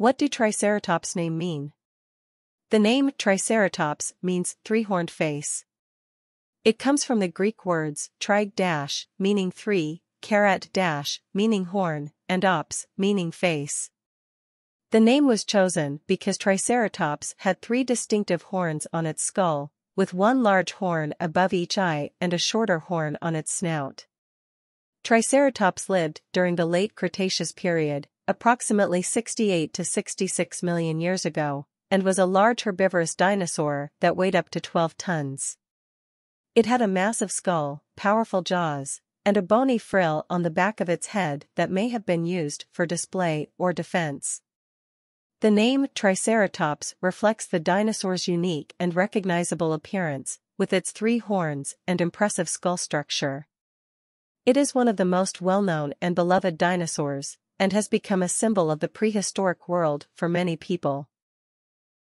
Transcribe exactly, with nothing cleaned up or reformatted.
What do Triceratops' name mean? The name Triceratops means three-horned face. It comes from the Greek words tri, meaning three, carat, meaning horn, and ops, meaning face. The name was chosen because Triceratops had three distinctive horns on its skull, with one large horn above each eye and a shorter horn on its snout. Triceratops lived during the late Cretaceous period, approximately sixty-eight to sixty-six million years ago, and was a large herbivorous dinosaur that weighed up to twelve tons. It had a massive skull, powerful jaws, and a bony frill on the back of its head that may have been used for display or defense. The name Triceratops reflects the dinosaur's unique and recognizable appearance, with its three horns and impressive skull structure. It is one of the most well-known and beloved dinosaurs, and has become a symbol of the prehistoric world for many people.